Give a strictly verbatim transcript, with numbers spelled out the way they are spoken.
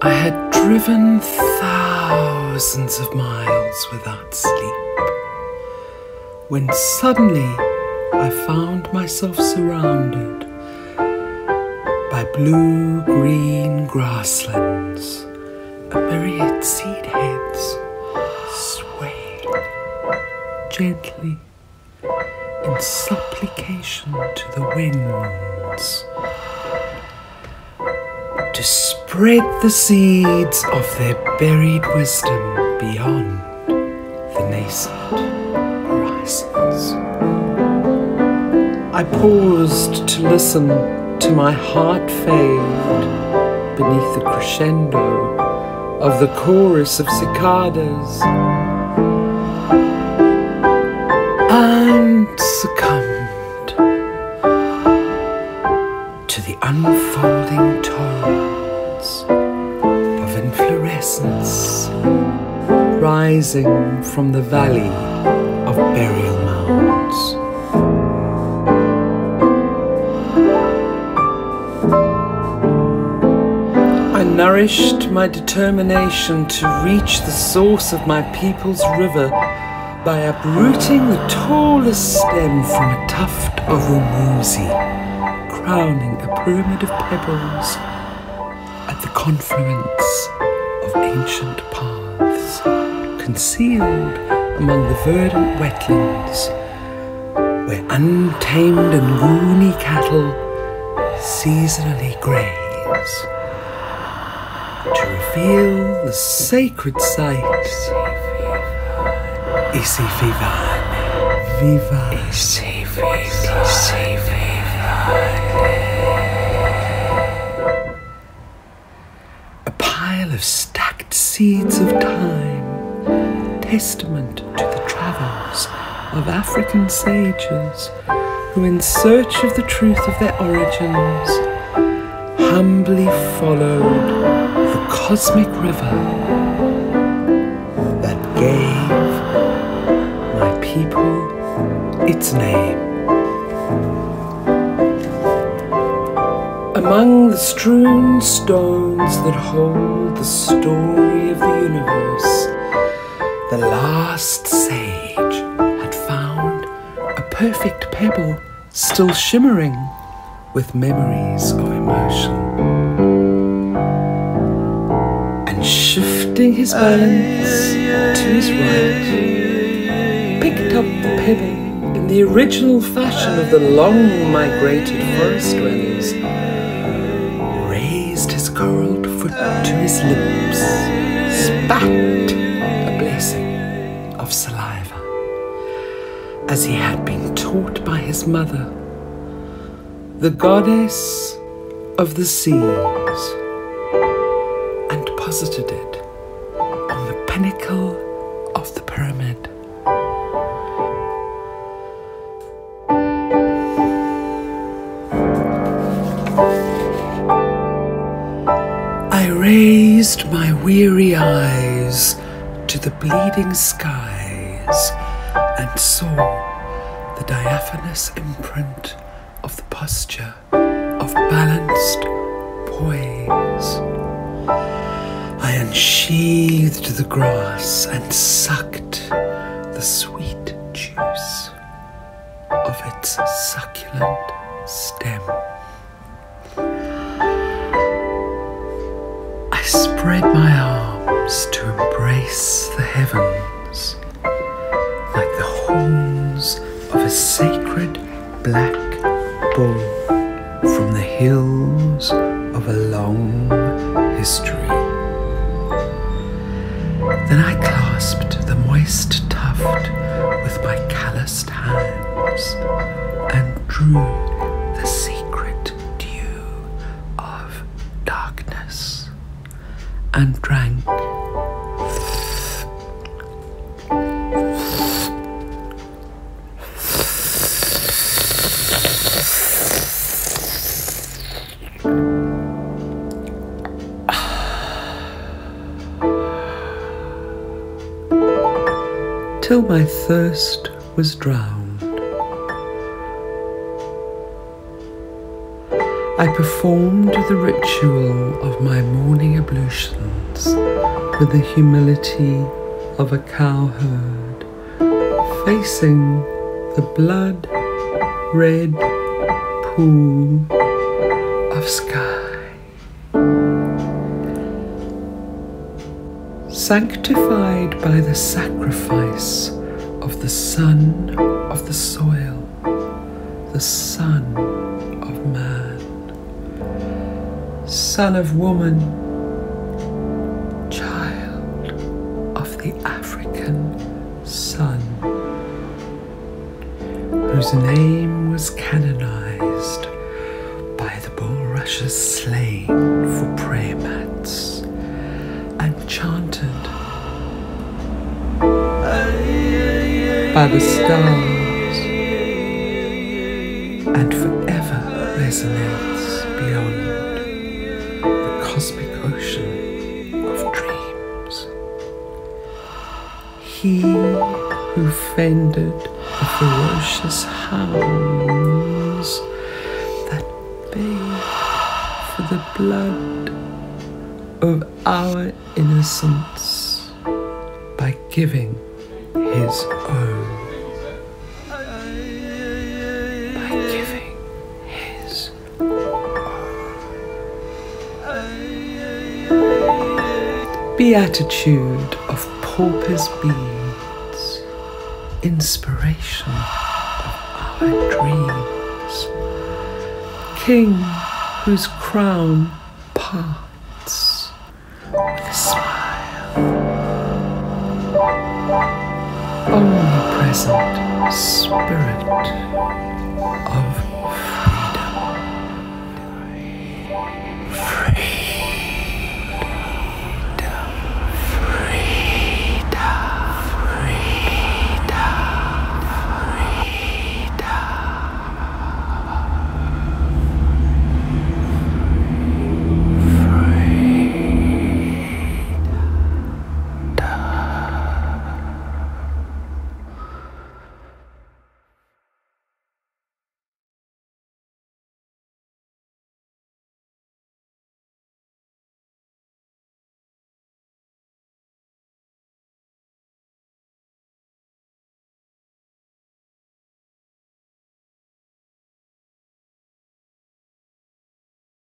I had driven thousands of miles without sleep, when suddenly I found myself surrounded by blue-green grasslands, a myriad seed heads swaying gently in supplication to the winds to spread the seeds of their buried wisdom beyond the nascent horizons. I paused to listen to my heart fade beneath the crescendo of the chorus of cicadas, and succumbed to the unfolding torrents of inflorescence rising from the valley of burial mounds. I nourished my determination to reach the source of my people's river by uprooting the tallest stem from a tuft of rumuzi, crowning a pyramid of pebbles at the confluence of ancient paths, concealed among the verdant wetlands where untamed and woolly cattle seasonally graze, to reveal the sacred site Isivivane. Isivivane. Isivivane. A pile of stacked seeds of time, testament to the travels of African sages who, in search of the truth of their origins, humbly followed the cosmic river that gave my people its name. Among the strewn stones that hold the story of the universe, the last sage had found a perfect pebble still shimmering with memories of emotion. Shifting his balance to his right, picked up the pebble in the original fashion of the long migrated forest dwellers, raised his curled foot to his lips, spat a blessing of saliva, as he had been taught by his mother, the goddess of the seas, posited it on the pinnacle of the pyramid. I raised my weary eyes to the bleeding skies and saw the diaphanous imprint of the posture of balanced poise. I unsheathed the grass and sucked the sweet juice of its succulent stem. I spread my arms to embrace the heavens like the horns of a sacred black bull from the hills of a long history. Then I clasped the moist tuft with my calloused hands and drew the secret dew of darkness and drank. till my thirst was drowned. I performed the ritual of my morning ablutions with the humility of a cowherd, facing the blood-red pool of sky. Sanctified by the sacrifice of the Son of the Soil, the Son of Man, Son of Woman, Child of the African Sun, whose name was canonized by the bulrushes slain for prayer mats and chanted by the stars and forever resonates beyond the cosmic ocean of dreams. He who fended the ferocious hounds that bathed for the blood of our innocence by giving his own, by giving his own. Beatitude of Pauper's Being. Inspiration of our dreams, King whose crown parts with a smile, omnipresent Spirit of freedom. Freedom.